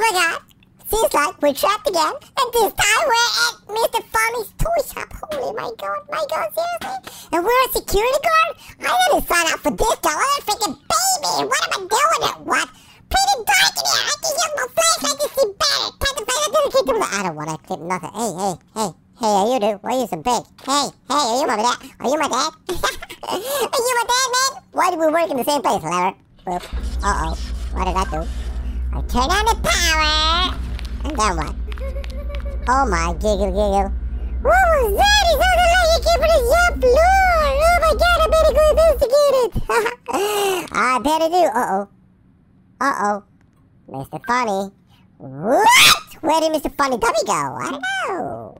my god, seems like we're trapped again, and this time we're at Mr. Funny's toy shop. Holy my god, seriously? And we're a security guard? I didn't sign up for this, though. I'm a freaking baby. What am I doing it? What? Pretty dark in here. I can use my flashlight to see better. Time to find out to the I don't want to clip nothing. Hey, hey, hey. Hey, are you dude? Why are you so big? Hey, hey, are you my dad? Are you my dad? Are you my dad, man? Why do we work in the same place, Larry? Oop. Uh-oh. What did I do? I turn on the power! And then what? Oh my giggle giggle. What was that? It sounded like it came from the shop floor! Oh my god, I better go investigate it! I better do. Uh-oh. Uh-oh. Mr. Funny. What? Where did Mr. Funny Dummy go? I don't know.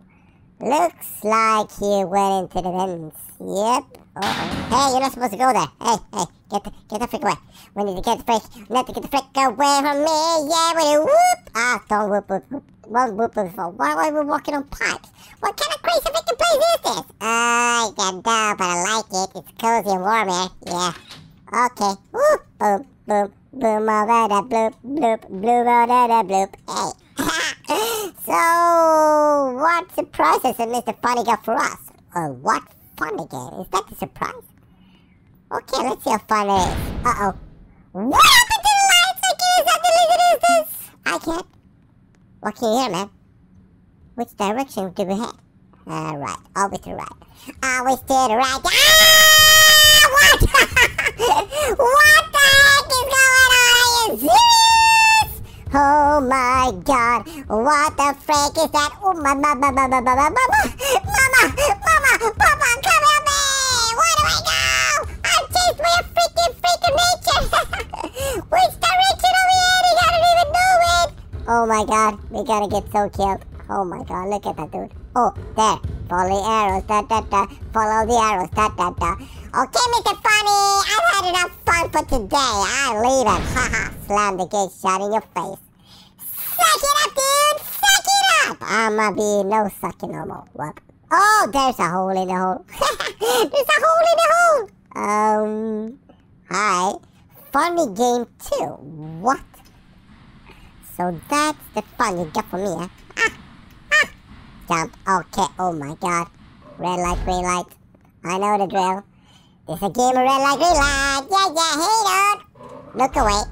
Looks like he went into the vents. Yep. Uh-oh. Hey, you're not supposed to go there. Hey, hey. Get the frick away. We need to get the frick. Not to get the frick away from me. Yeah, we need to whoop. Ah, don't whoop, whoop, whoop. Won't whoop before. Why are we walking on pipes? What kind of crazy freaking place is this? I don't know, but I like it. It's cozy and warm here. Yeah. Okay. Whoop. Boom, boom. Boom over the bloop. Bloop. Bloop over the bloop. Hey. So, what surprises did Mr. Funny got for us? Oh, what fun again? Is that the surprise? Okay, let's see how fun it is. Uh-oh. What happened to the lights? I can't stop deleting this! I can't. What can you hear, man? Which direction do we head? Right. Always to the right. Always to the right. Ah! What? What the heck is going on? Are you serious? Oh my god, what the frick is that? Oh my mama, mama, mama, mama, mama, mama, papa, come help me! Where do I go? I'm chased by a freaking nature! Which direction are we heading? I don't even know it! Oh my god, we're gonna get so killed. Oh my god, look at that dude. Oh, there. Follow the arrows, da da da. Follow the arrows, da da da. Okay, Mr. Funny, I've had enough fun for today. I leave him. Haha, slam the gate shut in your face. Suck it up, dude! Suck it up! I'ma be no sucking no more. What? Oh, there's a hole in the hole. There's a hole in the hole! Hi. Funny game 2. What? So that's the fun you got for me, huh? Jump. Okay, oh my god. Red light, green light. I know the drill. It's a game of red light, green light. Yeah, yeah, hey, dude. Look away.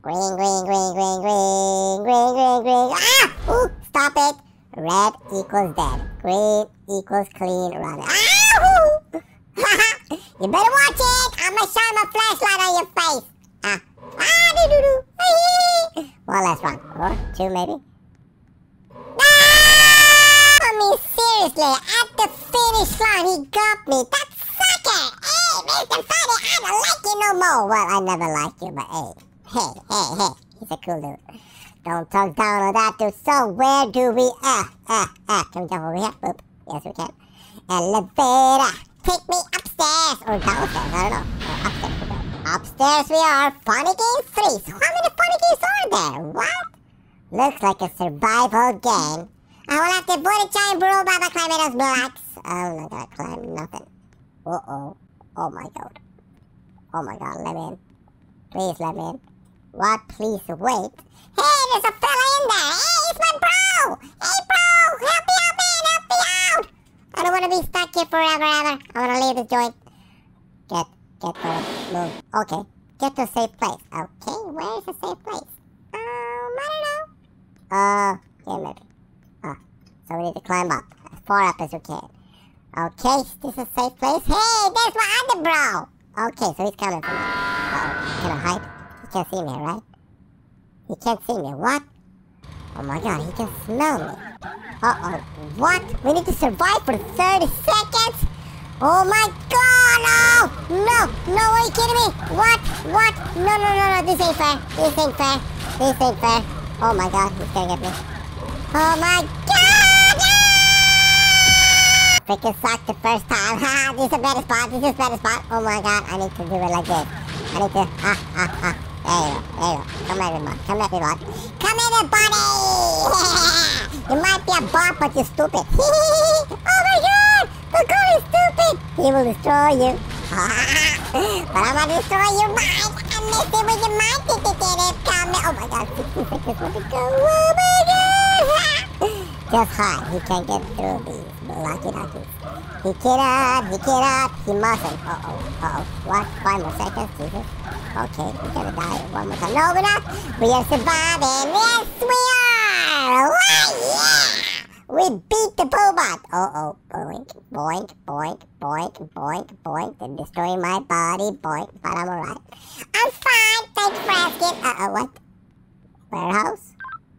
Green, green, green, green, green, green, green, green. Ah! Ooh, stop it. Red equals dead. Green equals clean runner. Ah! You better watch it. I'm gonna shine my flashlight on your face. Ah. Ah, doo-doo-doo. One last one. Or two, maybe. Seriously, at the finish line, he got me. That sucker! Hey, Mr. Funny, I don't like you no more. Well, I never liked you, but hey. Hey, hey, hey. He's a cool dude. Don't talk down on that dude. So where do we... Can we jump over here? Boop. Yes, we can. Elevator. Take me upstairs. Or downstairs, I don't know. Or upstairs we go. Upstairs we are. Funny Game 3. So how many funny games are there? What? Looks like a survival game. I will have to put a giant robot by climbing those blocks. I'm not gonna climb nothing. Uh-oh. Oh my god. Oh my god, let me in. Please let me in. What? Please wait. Hey, there's a fella in there. Hey, it's my bro. Hey, bro. Help me out, man. Help me out. I don't want to be stuck here forever, ever. I want to leave this joint. Get going. Move. Okay. Get to a safe place. Okay, where is a safe place? I don't know. Yeah, maybe. So we need to climb up, as far up as we can. Okay, this is a safe place. Hey, there's my other bro! Okay, so he's coming for me. Uh-oh, can I hide? He can't see me, right? He can't see me, what? Oh my god, he can smell me. Uh-oh, what? We need to survive for 30 seconds? Oh my god, no! No, no, are you kidding me? What? No, no, no, no, this ain't fair. This ain't fair. This ain't fair. Oh my god, he's gonna get me. Oh my god! Freaking sucked the first time. Ha! This is a better spot. This is a better spot. Oh my god, I need to do it like this. I need to. There you go. There you go. Come everyone. Come everyone. Come everybody! You might be a bot, but you're stupid. Oh my god! The god is stupid. He will destroy you. But I'm gonna destroy your mind. I'm messing with your mind. Come Oh my god, 60 seconds to go. Oh my god! Just hide, he can't get through these lucky duckies. He cannot, he mustn't. Uh-oh. What? 5 more seconds, Jesus. Okay, we're gonna die 1 more time. No, we're not! We are surviving! Yes, we are! Oh, yeah! We beat the robot! Uh-oh. Boink, boink, boink, boink, boink, boink. They're destroying my body, boink. But I'm alright. I'm fine! Thanks for asking! Uh-oh, what? Warehouse?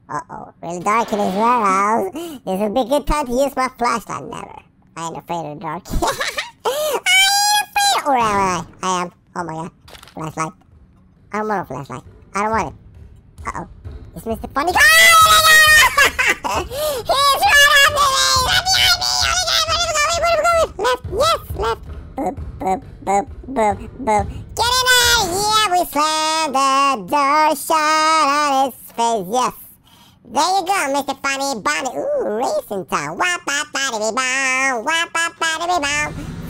Uh-oh. Really dark in this warehouse. This would be a good time to use my flashlight. Never. I ain't afraid of the dark. I am. Oh my god. Flashlight. I don't want a flashlight. I don't want it. Uh-oh. It's Mr. Funny. He's right on the way! Left! Boop, boop, boop, boop, boop. Get in there! Yeah, we slammed the door shut on his face, yes. There you go, Mr. Funny Bunny. Ooh, racing time. Wap-a-ba-di-be-bow.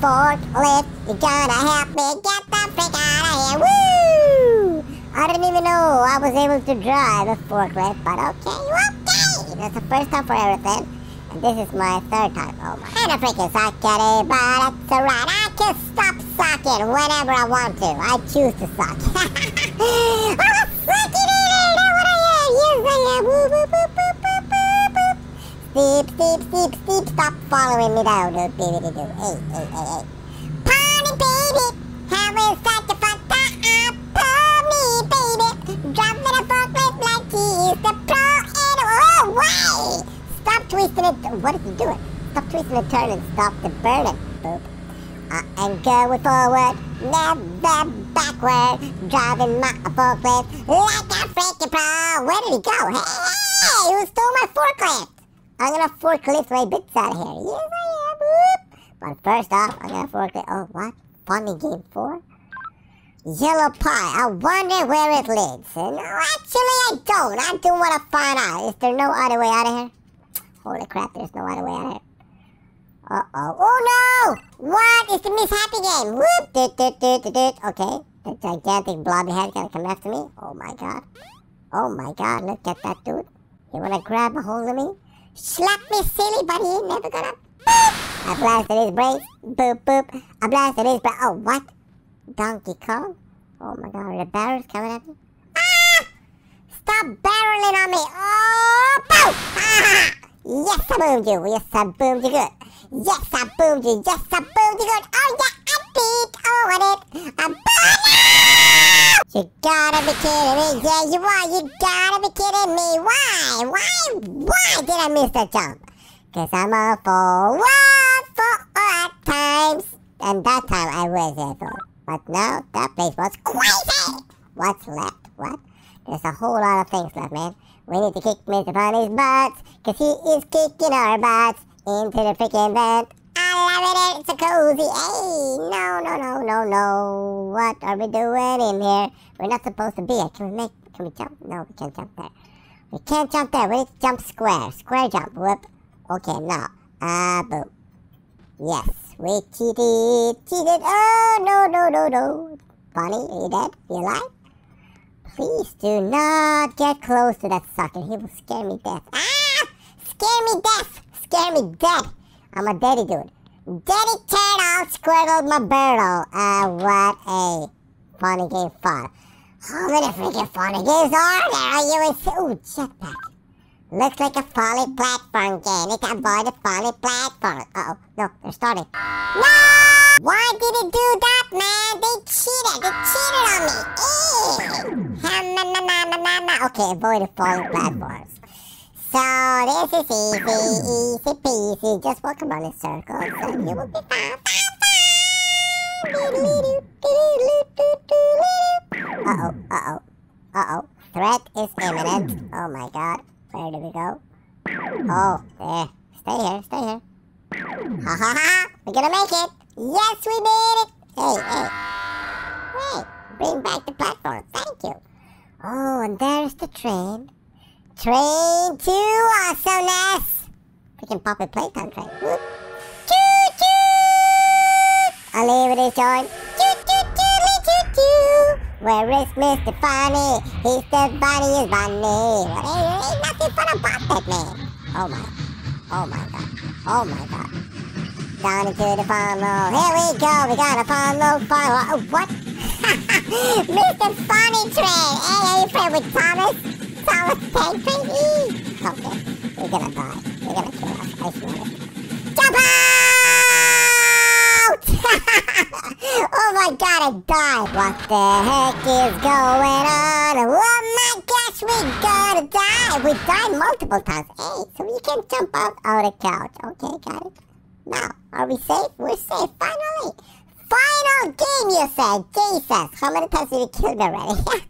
Forklift, you're gonna help me get the freak out of here. Woo! I didn't even know I was able to drive a forklift, but okay, whoop. That's the first time for everything, and this is my third time. Oh my! And I freaking suck at it, but that's alright. I can stop sucking whenever I want to. I choose to suck. I'm sucking it. Now what I am? Yes, I am. Boop, boop, boop, boop, boop, boop. Steep. Stop following me down, dude. Hey. Pony baby, having such a fun time. Pony baby, driving a forklift like he is the pro. Why? Stop twisting it. What is he doing? Stop twisting and turning. Stop the burning. Boop. And going forward, never backward. Driving my forklift like a freaking pro. Where did he go? Hey, who stole my forklift? I'm gonna forklift my bits out of here. Yes, I am. Boop. But first off, I'm gonna forklift. Oh, what? Funny game 4? Yellow pie. I wonder where it leads. No, actually I don't. I do want to find out. Is there no other way out of here? Holy crap, there's no other way out of here. Uh-oh. Oh no! What? It's the Miss Happy game. Whoop! Doot. Okay. The gigantic blobby head's gonna come after me. Oh my god. Look at that dude. You wanna grab a hold of me? Slap me silly, but he ain't never gonna... Boop! I blasted his brakes. Boop, boop. I blasted his brakes. Oh, what? Donkey Kong? Oh my god, are the barrels coming at me? Ah! Stop barreling on me! Oh, boom! Ah! Yes, I boomed you! Yes, I boomed you good! Yes, I boomed you! Yes, I boomed you good! Oh yeah, I beat! Oh, I did! I boomed you! You gotta be kidding me! Yeah, you are! You gotta be kidding me! Why? Why did I miss that jump? Cause I'm a fool at times! And that time I was a fool. But now, that place was crazy! What's left? What? There's a whole lot of things left, man. We need to kick Mr. Funny's butts, cause he is kicking our butts into the freaking vent. I love it, it's so cozy. Hey, no. What are we doing in here? We're not supposed to be here. Can we jump? No, we can't jump there. We can't jump there, we need to jump square. Square jump, whoop. Okay, now. Boom. Yes. We cheated. Oh, no. Funny, are you dead? You alive? Please do not get close to that sucker. He will scare me death. Ah! Scare me dead. I'm a daddy dude. Daddy turtle squirtled my burrow. What a funny game fun. How many freaking funny games are there? Are you in... Ooh, jetpack. Looks like a folly platform game. It avoid a folly platform. Uh-oh. No, they're starting. No! Why did it do that, man? They cheated on me. Okay, avoid the folly platforms. So, this is easy peasy. Just walk around in circles and you will be fine. Uh-oh. Threat is imminent. Oh my god. Where do we go? Oh, there. Stay here. Ha. We're gonna make it. Yes, we made it. Hey. Wait, bring back the platform. Thank you. Oh, and there's the train. Train to awesomeness. Freaking Poppy Playtime train. Whoop. Choo-choo. I'll leave it is joined. Choo-choo-choo-choo-choo. Where is Mr. Funny? He's the funniest bunny. Ain't nothing fun about that man. Oh my, oh my god, oh my god. Down into the funnel. Here we go. We got a funnel. Oh, what? Mr. Funny train. Hey, are you playing with Thomas? Thomas Patrick? Okay, we're gonna die. We're gonna kill us. I swear. Jump out! Oh my god, I died. What the heck is going on? Oh my gosh, we're gonna die. We died multiple times. Hey, so we can jump out on the couch. Okay, got it. Now, are we safe? We're safe, finally! Final game, you said! Jesus! How many times did we kill them already?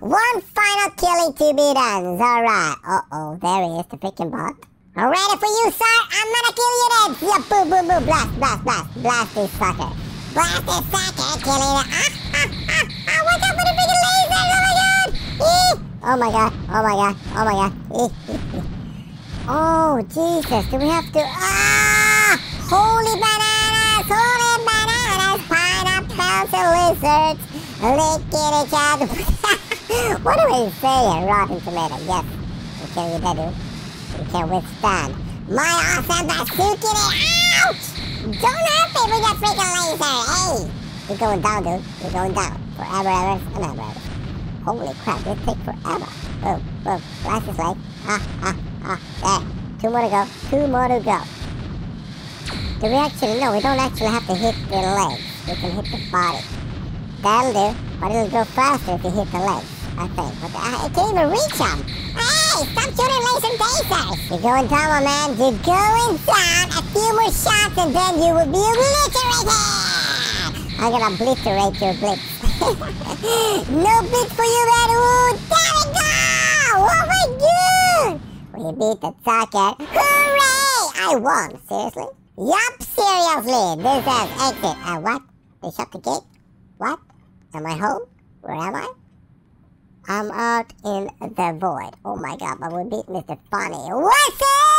One final killing to be done. Alright. Uh-oh, there he is, the freaking bot. I'm ready for you, sir! I'm gonna kill you then! Yeah, boom, boom, boom! Blast, blast, blast! Blast this sucker! Blast this sucker! Kill it! Ah, ah, ah, ah! What's up with the freaking lasers? Oh my god! Oh my god! Oh my god! Oh my god! Oh, Jesus, do we have to... Ah! Holy bananas, pineapples and lizards, licking each other. What do we say here? Rotten tomato, yes. We can do that, dude. We can withstand. My awesome bazooka, ouch! Don't hurt me with your freaking laser, hey! We're going down, dude. We're going down. Forever, ever, and ever, ever. Holy crap, this takes forever. Boom, boom, flash is light. Ah, ah. Ah, there. Two more to go. Two more to go. Do we actually... No, we don't actually have to hit the legs. We can hit the body. That'll do. But it'll go faster if you hit the legs, I think. But I can't even reach them. Hey! Stop shooting laser lasers! You're going down, my man. You're going down. A few more shots and then you will be obliterated! I'm gonna obliterate your blitz. No blitz for you, man. Ooh, there we go! Oh my god! We beat the sucker. Hooray! I won. Seriously? Yup, seriously. This says exit. What? They shut the gate? What? Am I home? Where am I? I'm out in the void. Oh my god, but we beat Mr. Funny. What's up?